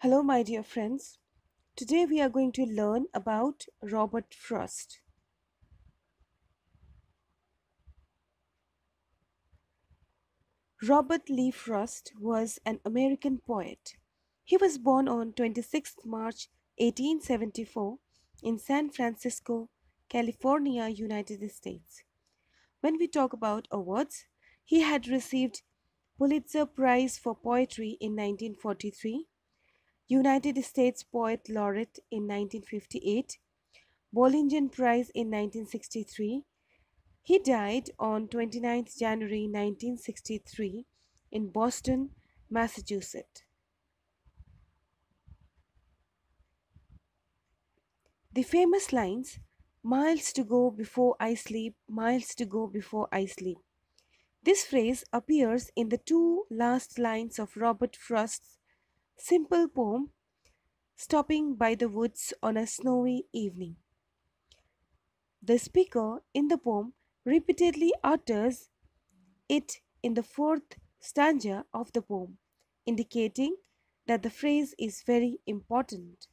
Hello, my dear friends. Today we are going to learn about Robert Frost. Robert Lee Frost was an American poet. He was born on 26th March 1874 in San Francisco, California, United States. When we talk about awards, he had received Pulitzer Prize for Poetry in 1943. United States Poet Laureate in 1958, Bollingen Prize in 1963. He died on 29th January 1963 in Boston, Massachusetts. The famous lines, "Miles to go before I sleep, miles to go before I sleep." This phrase appears in the two last lines of Robert Frost's simple poem, Stopping by the Woods on a Snowy Evening. The speaker in the poem repeatedly utters it in the fourth stanza of the poem, indicating that the phrase is very important.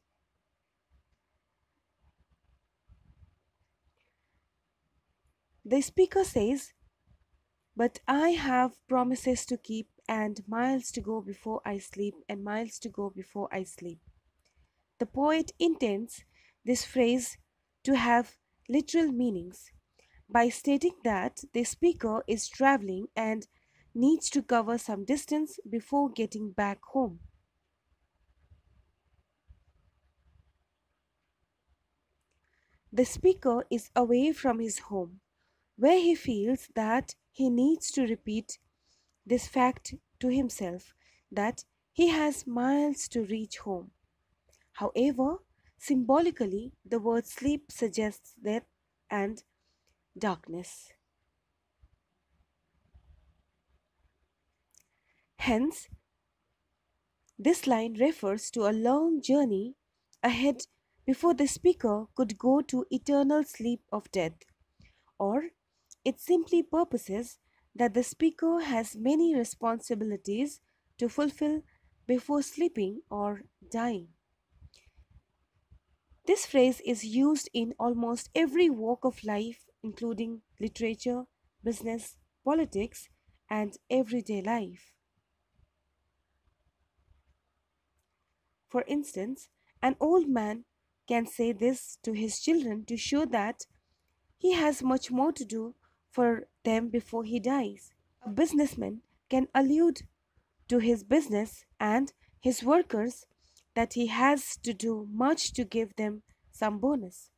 The speaker says, "But I have promises to keep, and miles to go before I sleep, and miles to go before I sleep." The poet intends this phrase to have literal meanings by stating that the speaker is traveling and needs to cover some distance before getting back home. The speaker is away from his home, where he feels that he needs to repeat this fact to himself, that he has miles to reach home. However, symbolically, the word sleep suggests death and darkness. Hence, this line refers to a long journey ahead before the speaker could go to eternal sleep of death, or it simply purposes that the speaker has many responsibilities to fulfill before sleeping or dying. This phrase is used in almost every walk of life, including literature, business, politics, and everyday life. For instance, an old man can say this to his children to show that he has much more to do for them before he dies. A businessman can allude to his business and his workers that he has to do much to give them some bonus.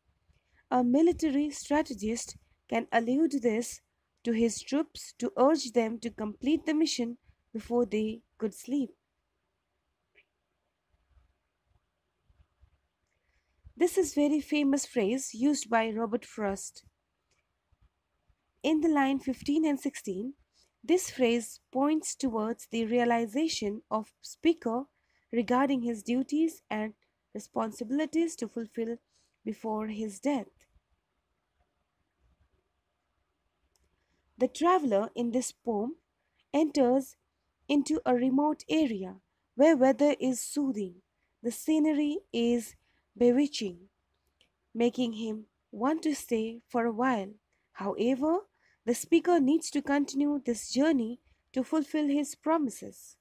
A military strategist can allude this to his troops to urge them to complete the mission before they could sleep. This is very famous phrase used by Robert Frost. In the line 15 and 16, this phrase points towards the realization of speaker regarding his duties and responsibilities to fulfill before his death. The traveler in this poem enters into a remote area where weather is soothing, the scenery is bewitching, making him want to stay for a while. However, the speaker needs to continue this journey to fulfill his promises.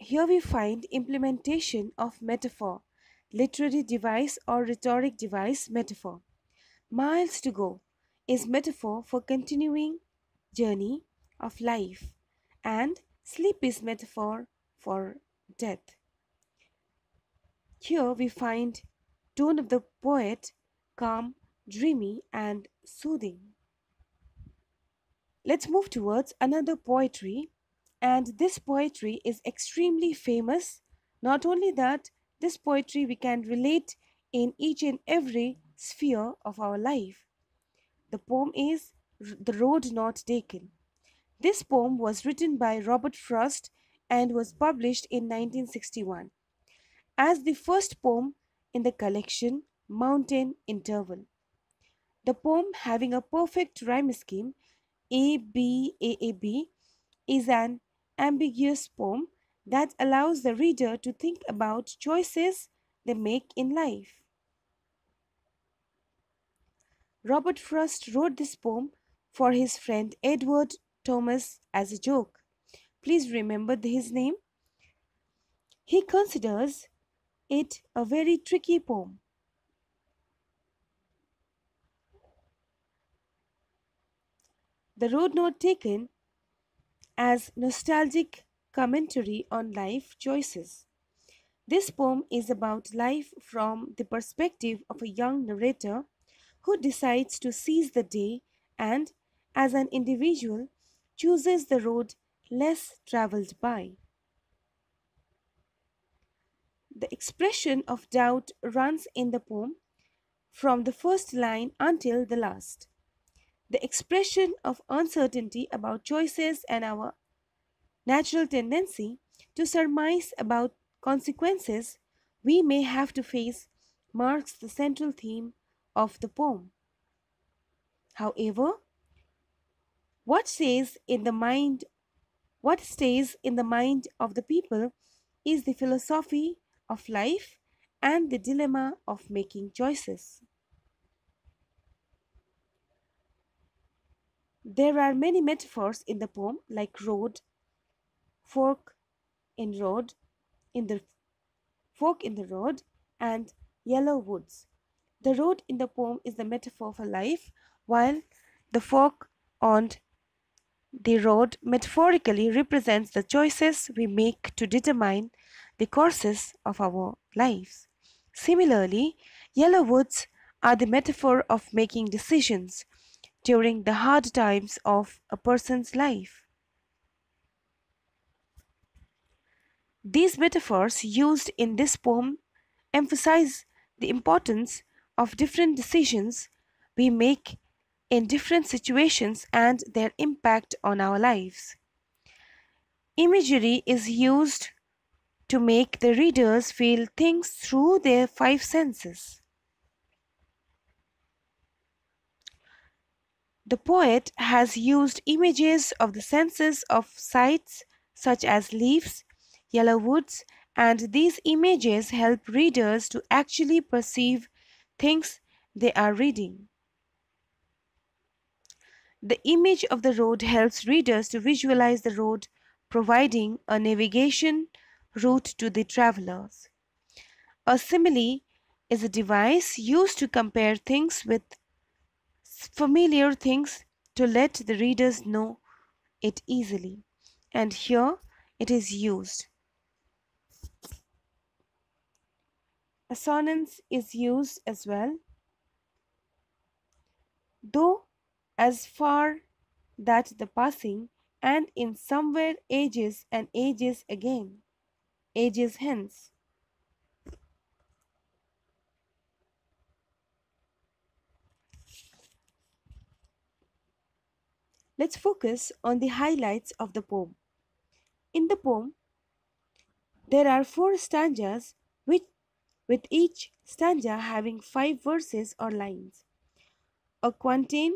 Here we find implementation of metaphor, literary device or rhetoric device metaphor. Miles to go is metaphor for continuing journey of life, and sleep is metaphor for death. Here we find tone of the poet, calm, dreamy, and soothing. Let's move towards another poetry, and this poetry is extremely famous. Not only that, this poetry we can relate in each and every sphere of our life. The poem is The Road Not Taken. This poem was written by Robert Frost and was published in 1961. As the first poem in the collection Mountain Interval. The poem, having a perfect rhyme scheme A B A B, is an ambiguous poem that allows the reader to think about choices they make in life. Robert Frost wrote this poem for his friend Edward Thomas as a joke. Please remember his name. He considers it a very tricky poem. The road not taken as nostalgic commentary on life choices. This poem is about life from the perspective of a young narrator who decides to seize the day and, as an individual, chooses the road less traveled by. The expression of doubt runs in the poem from the first line until the last. The expression of uncertainty about choices and our natural tendency to surmise about consequences we may have to face marks the central theme of the poem. However, what stays in the mind of the people is the philosophy of life and the dilemma of making choices. There are many metaphors in the poem, like road, fork in the road, and yellow woods. The road in the poem is the metaphor for life, while the fork on the road metaphorically represents the choices we make to determine the courses of our lives. Similarly, yellow woods are the metaphor of making decisions during the hard times of a person's life. These metaphors used in this poem emphasize the importance of different decisions we make in different situations and their impact on our lives. Imagery is used to make the readers feel things through their five senses. The poet has used images of the senses of sights such as leaves, yellow woods, and these images help readers to actually perceive things they are reading. The image of the road helps readers to visualize the road, providing a navigation route to the travelers. A simile is a device used to compare things with familiar things to let the readers know it easily, and here it is used. Assonance is used as well, though as far that the passing and in somewhere ages and ages again, ages hence. Let's focus on the highlights of the poem. In the poem, there are 4 stanzas with each stanza having 5 verses or lines. A quatrain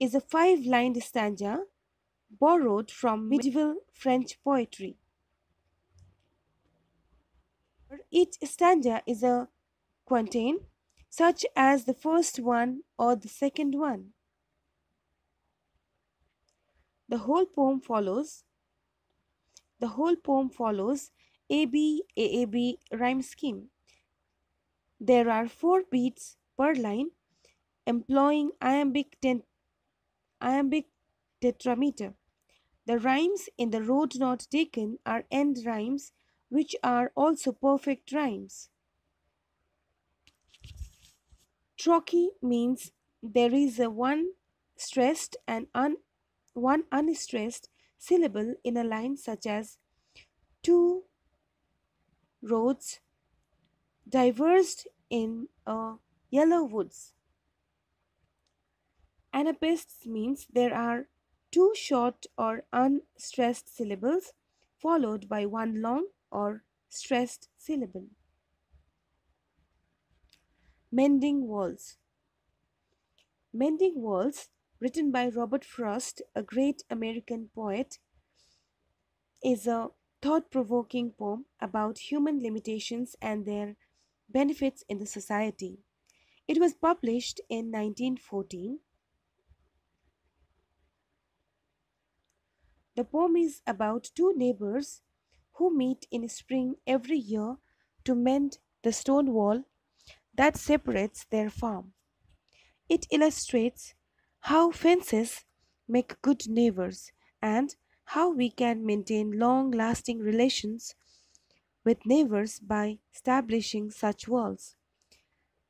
is a 5-lined stanza borrowed from medieval French poetry. Each stanza is a quatrain, such as the first one or the second one. The whole poem follows ABAAB rhyme scheme. There are 4 beats per line, employing iambic tetrameter. The rhymes in The Road Not Taken are end rhymes, which are also perfect rhymes. Trochee means there is a one stressed and one unstressed syllable in a line, such as two roads diverged in a yellow woods. Anapaests means there are 2 short or unstressed syllables followed by 1 long or stressed syllable. Mending walls written by Robert Frost, a great American poet, is a thought-provoking poem about human limitations and their benefits in the society. It was published in 1914. The poem is about two neighbors who meet in spring every year to mend the stone wall that separates their farm. It illustrates how fences make good neighbors and how we can maintain long-lasting relations with neighbors by establishing such walls.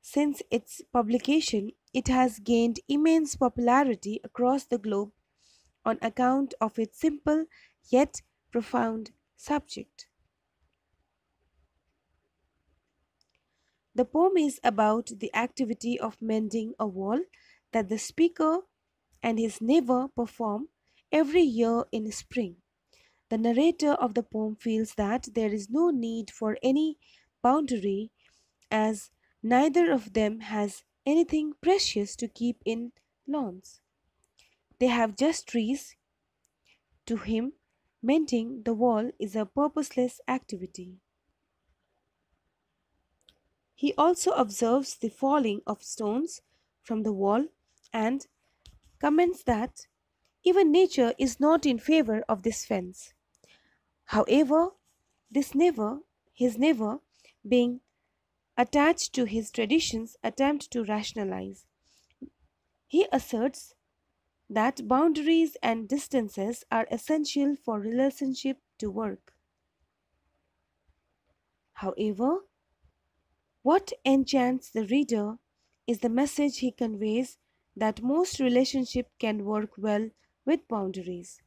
Since its publication, it has gained immense popularity across the globe on account of its simple yet profound subject. The poem is about the activity of mending a wall that the speaker and his neighbor perform every year in spring. The narrator of the poem feels that there is no need for any boundary, as neither of them has anything precious to keep in lawns. They have just trees. To him, mending the wall is a purposeless activity. He also observes the falling of stones from the wall and comments that even nature is not in favor of this fence. However, this neighbor, his neighbor, being attached to his traditions, attempts to rationalize. He asserts that boundaries and distances are essential for relationship to work. However, what enchants the reader is the message he conveys, that most relationships can work well with boundaries.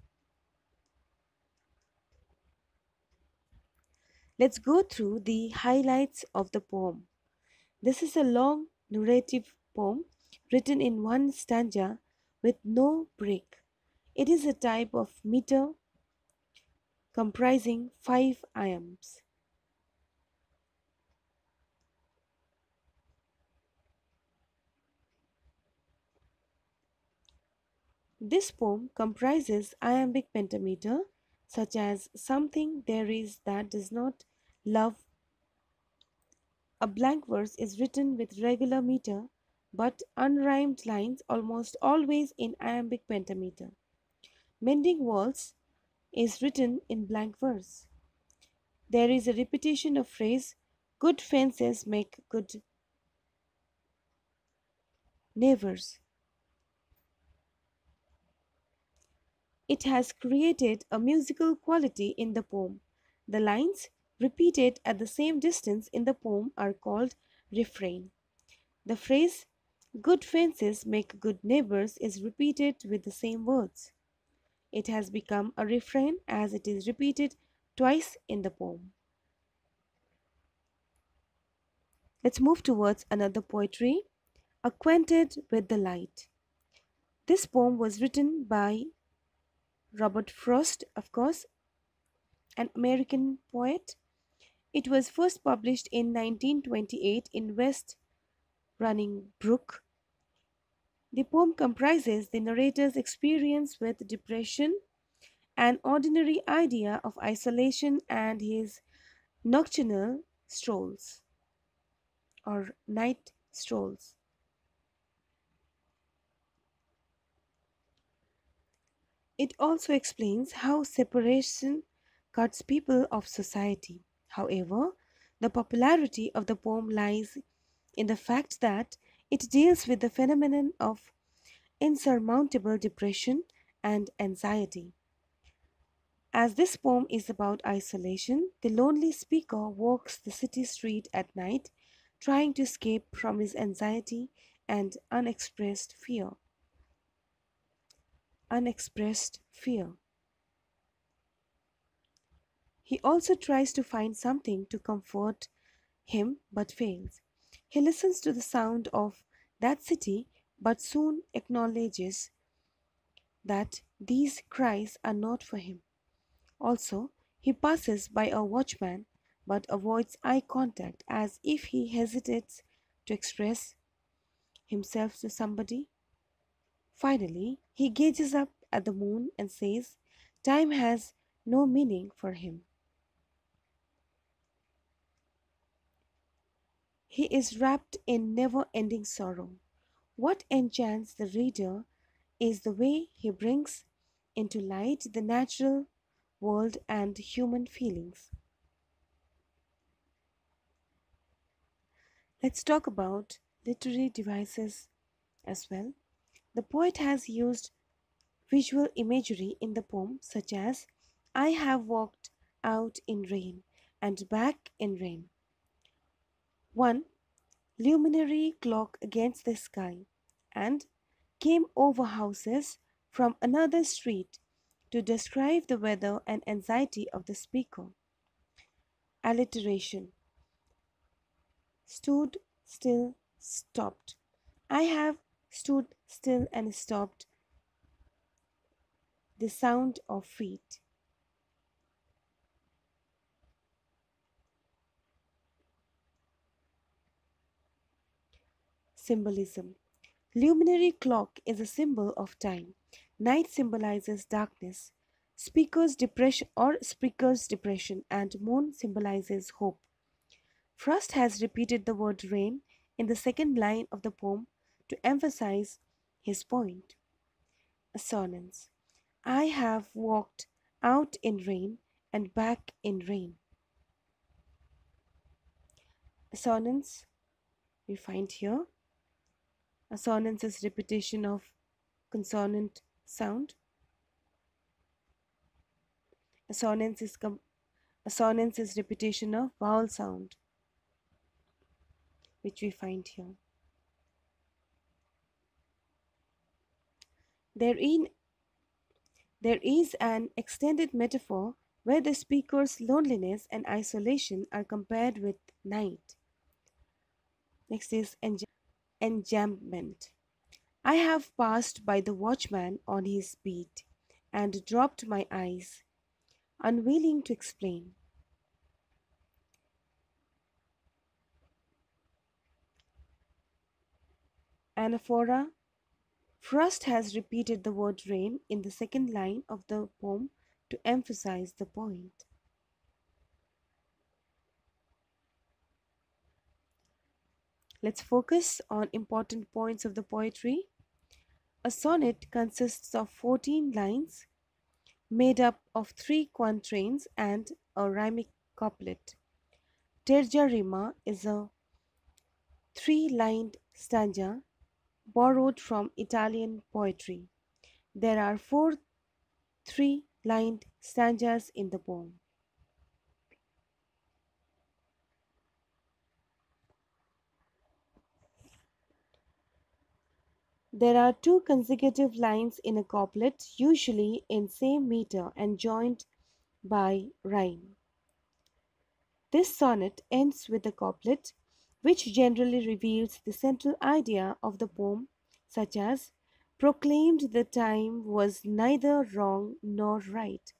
Let's go through the highlights of the poem. This is a long narrative poem written in one stanza with no break. It is a type of meter comprising 5 iambs. This poem comprises iambic pentameter, such as something there is that does not love. A blank verse is written with regular meter, but unrhymed lines almost always in iambic pentameter. Mending walls is written in blank verse. There is a repetition of phrase, good fences make good neighbors. It has created a musical quality in the poem. The lines repeated at the same distance in the poem are called refrain. The phrase, good fences make good neighbors, is repeated with the same words. It has become a refrain as it is repeated twice in the poem. Let's move towards another poetry, Acquainted with the Light. This poem was written by Robert Frost, of course, an American poet. It was first published in 1928 in West Running Brook. The poem comprises the narrator's experience with depression, an ordinary idea of isolation, and his nocturnal strolls or night strolls. It also explains how separation cuts people off society. However, the popularity of the poem lies in the fact that it deals with the phenomenon of insurmountable depression and anxiety. As this poem is about isolation, the lonely speaker walks the city street at night, trying to escape from his anxiety and unexpressed fear. He also tries to find something to comfort him but fails. He listens to the sound of that city but soon acknowledges that these cries are not for him. Also, he passes by a watchman but avoids eye contact, as if he hesitates to express himself to somebody. Finally, he gazes up at the moon and says, "Time has no meaning for him." He is wrapped in never-ending sorrow. What enchants the reader is the way he brings into light the natural world and human feelings. Let's talk about literary devices as well. The poet has used visual imagery in the poem, such as "I have walked out in rain and back in rain." 1. Luminary clock against the sky, and "came over houses from another street," to describe the weather and anxiety of the speaker. Alliteration: stood, still, stopped. "I have stood still and stopped the sound of feet." Symbolism: luminary clock is a symbol of time. Night symbolizes darkness, speaker's depression, and moon symbolizes hope. Frost has repeated the word rain in the second line of the poem to emphasize his point. Assonance: "I have walked out in rain and back in rain." Assonance we find here. Assonance is repetition of consonant sound. Assonance is repetition of vowel sound, which we find here. There is an extended metaphor where the speaker's loneliness and isolation are compared with night. Next is enjambment. "I have passed by the watchman on his beat and dropped my eyes, unwilling to explain." Anaphora: Frost has repeated the word rain in the second line of the poem to emphasize the point. Let's focus on important points of the poetry. A sonnet consists of 14 lines made up of 3 quatrains and a rhymic couplet. Terza rima is a 3-lined stanza borrowed from Italian poetry. There are 4 3-lined stanzas in the poem. There are 2 consecutive lines in a couplet, usually in same meter and joined by rhyme. This sonnet ends with a couplet, which generally reveals the central idea of the poem, such as "Proclaimed the time was neither wrong nor right.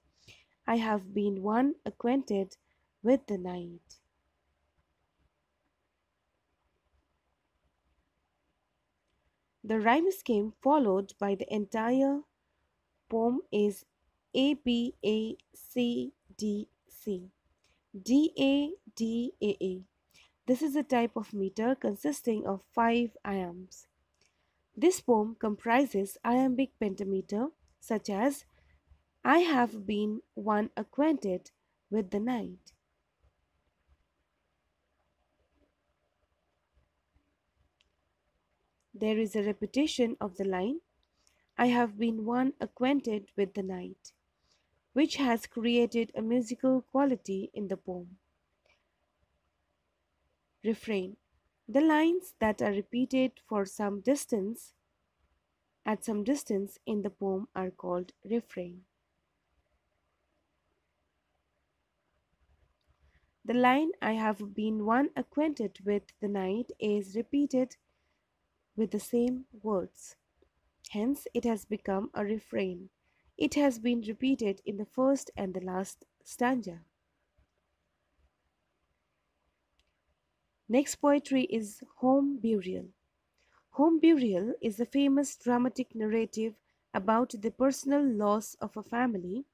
I have been one acquainted with the night." The rhyme scheme followed by the entire poem is A-B-A-C-D-C, D-A-D-A-A. This is a type of meter consisting of 5 iambs. This poem comprises iambic pentameter, such as "I have been one acquainted with the night." There is a repetition of the line "I have been one acquainted with the night," which has created a musical quality in the poem. Refrain: the lines that are repeated for some distance in the poem are called refrain. The line "I have been one acquainted with the night" is repeated with the same words. Hence, it has become a refrain. It has been repeated in the first and the last stanza. Next poetry is home burial. Home Burial is a famous dramatic narrative about the personal loss of a family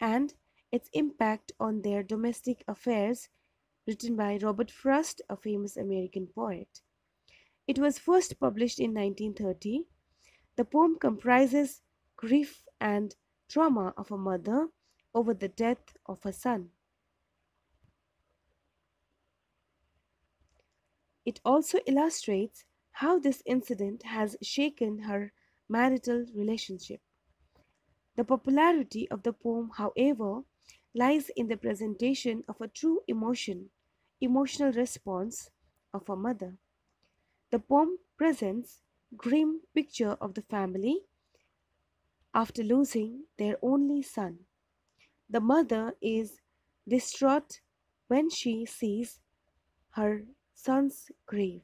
and its impact on their domestic affairs, written by Robert Frost, a famous American poet. It was first published in 1930. The poem comprises grief and trauma of a mother over the death of her son. It also illustrates how this incident has shaken her marital relationship. The popularity of the poem, however, lies in the presentation of a true emotional response of a mother. The poem presents a grim picture of the family after losing their only son. The mother is distraught when she sees her son's grave.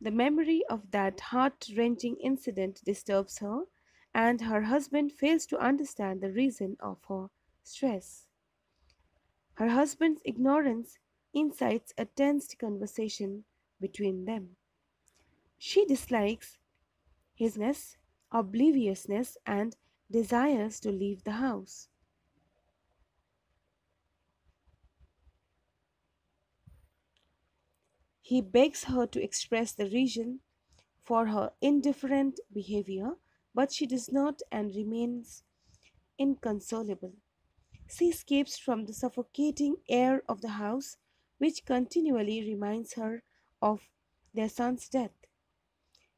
The memory of that heart-wrenching incident disturbs her, and her husband fails to understand the reason of her stress. Her husband's ignorance incites a tense conversation between them. She dislikes his obliviousness and desires to leave the house. He begs her to express the reason for her indifferent behavior, but she does not and remains inconsolable. She escapes from the suffocating air of the house, which continually reminds her of their son's death.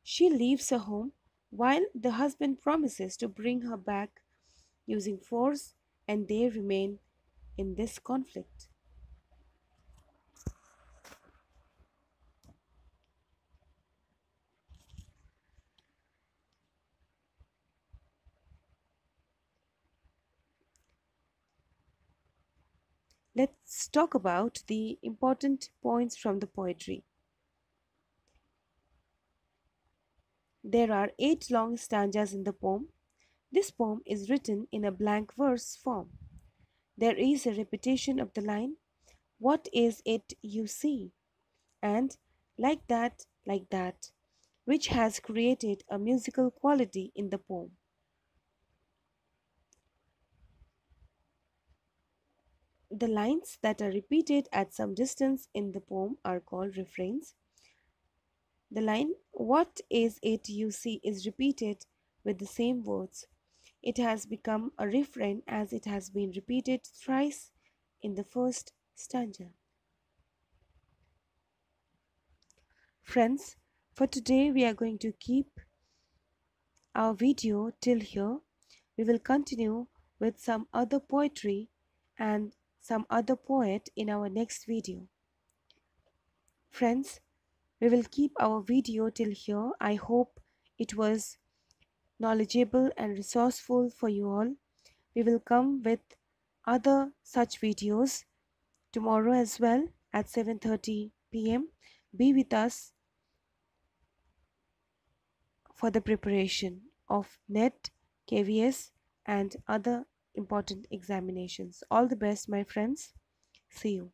She leaves her home while the husband promises to bring her back using force, and they remain in this conflict. Let's talk about the important points from the poetry. There are 8 long stanzas in the poem. This poem is written in a blank verse form. There is a repetition of the line, "What is it you see?" and like that, which has created a musical quality in the poem. The lines that are repeated at some distance in the poem are called refrains. The line, "What is it you see?" is repeated with the same words. It has become a refrain as it has been repeated thrice in the first stanza. Friends, for today we are going to keep our video till here. We will continue with some other poetry and some other poet in our next video. Friends, we will keep our video till here. I hope it was knowledgeable and resourceful for you all. We will come with other such videos tomorrow as well at 7:30 p.m. Be with us for the preparation of NET, KVS and other important examinations. All the best, my friends. See you.